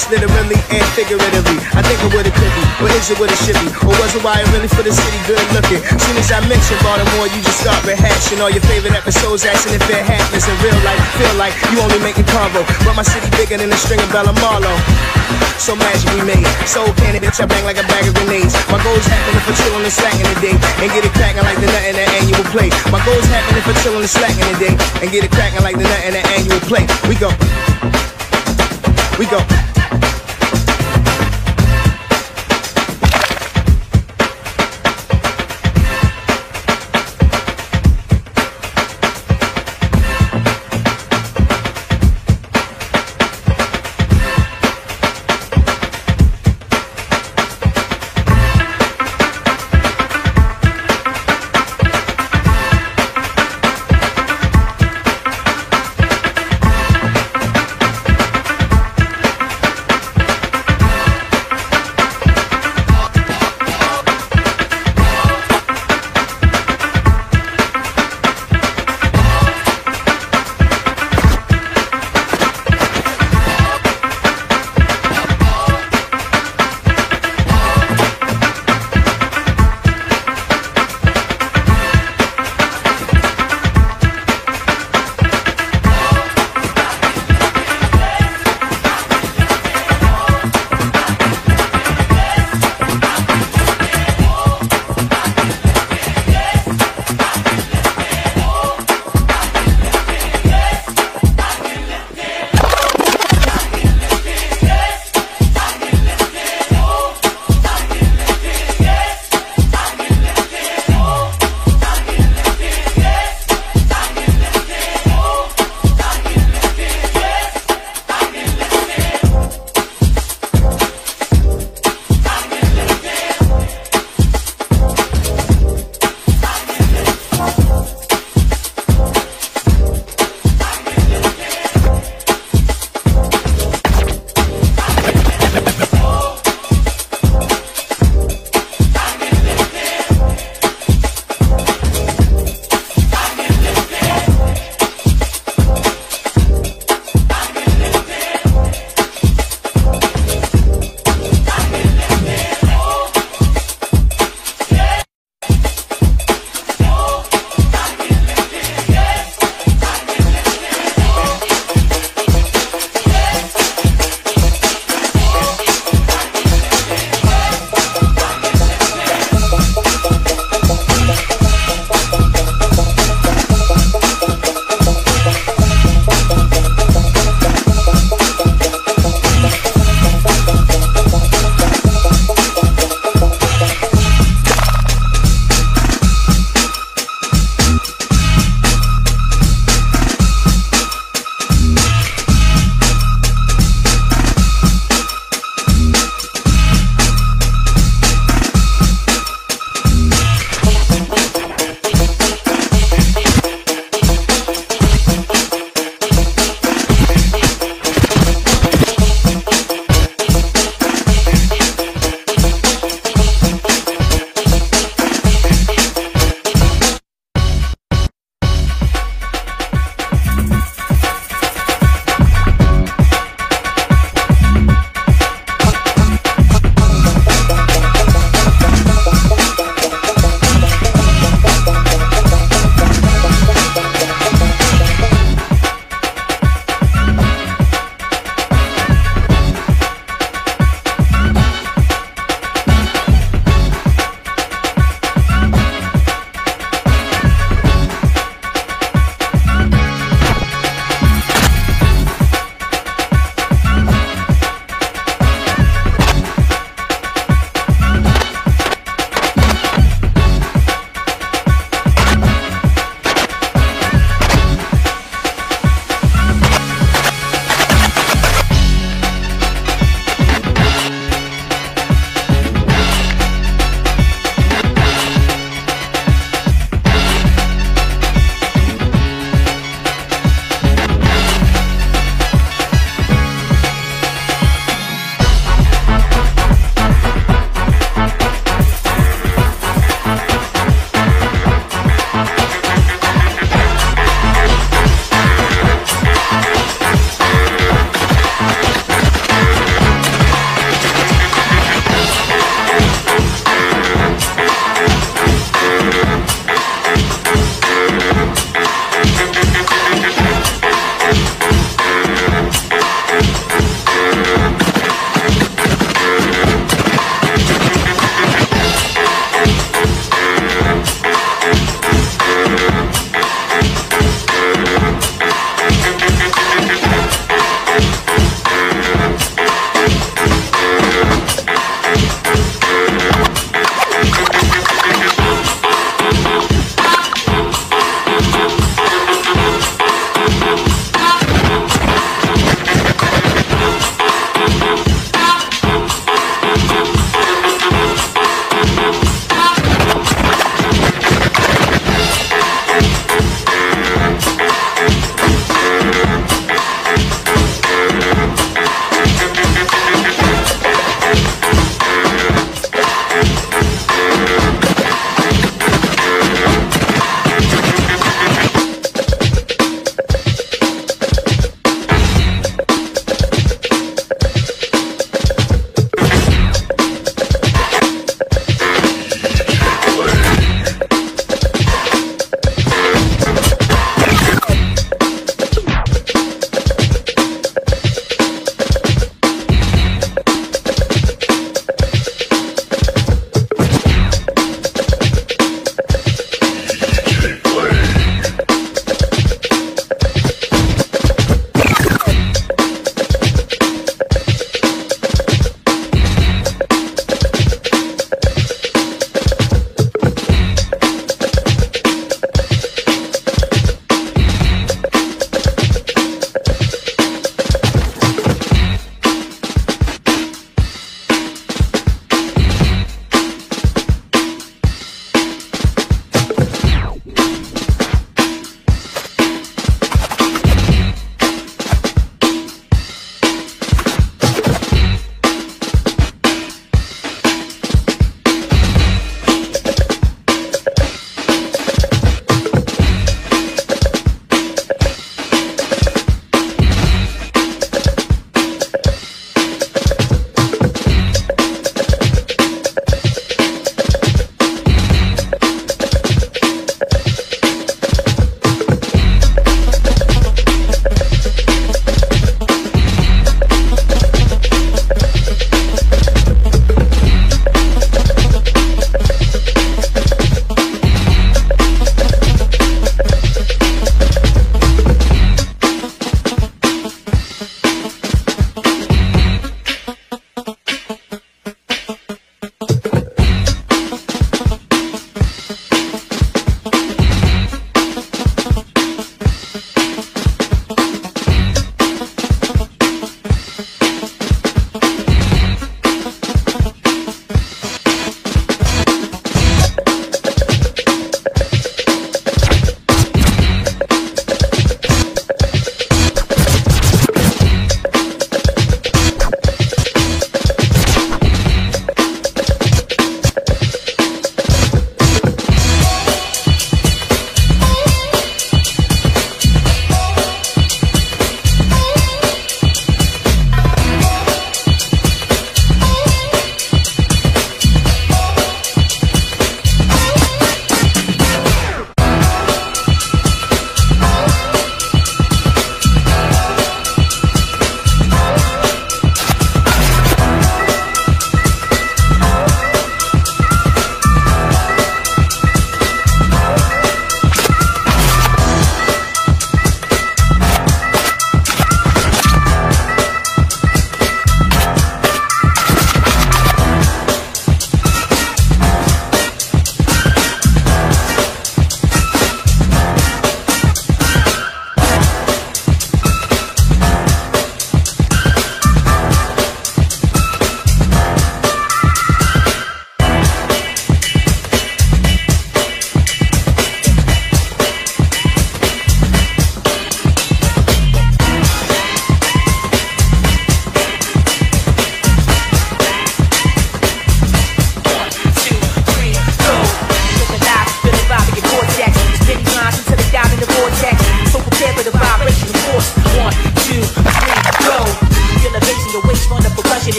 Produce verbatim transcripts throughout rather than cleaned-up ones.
facts literally and figuratively. I think of what it could be, or is it what it should be, or was it why it really for the city good looking? Soon as I mention Baltimore, you just start rehashing all your favorite episodes, asking if it happens in real life. Feel like you only making convo, but my city bigger than a string of Bellamarlo. So magically made, so candy, bitch, I bang like a bag of grenades. My goals happen if I chillin' and slackin' today, and get it crackin' like the nut in the annual play. My goals happen if I chillin' and slackin' today, and get it crackin' like the nut in the annual play. We go. We go.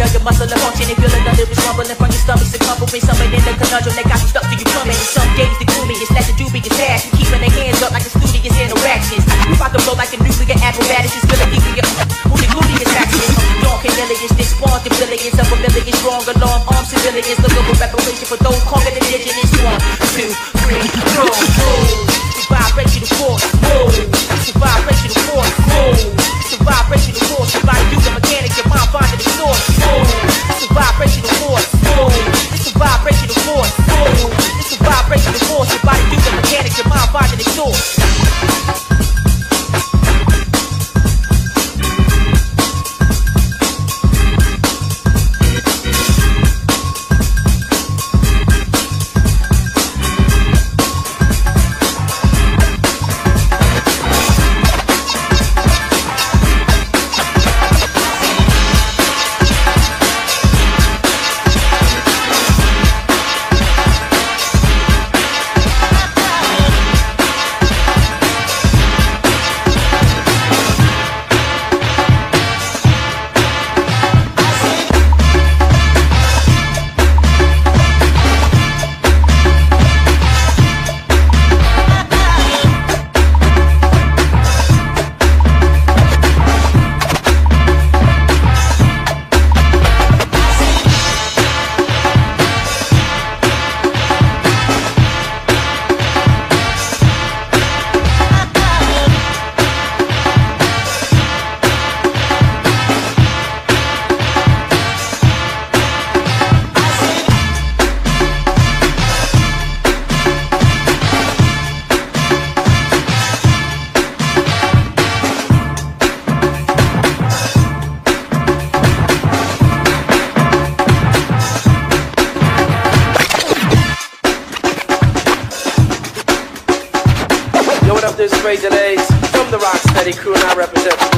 it up, your muscle and function. If you look under it's rumbling from your stomach, to crumbling. Something in the conundrum that got you stuck till you plumbing. Some games to gloomy, it's not the dubious past. You keeping their hands up like the studious interactions. You rock and roll like a nuclear acrobatic. It's gonna give you who the gluteus action. Dark and millions, this spawned the billions of a million strong alarm armed civilians. Look up a reparation for those calling the indigenous. One, two, three, four. It's a vibrational force. It's a vibrational force. It's a vibrational force. Your body, you the mechanic, your mind finding the source. It's a vibrational force. It's a vibrational force. It's a vibrational force. Your body, you the mechanic, your mind finding the source. From the Rocksteady crew, and I represent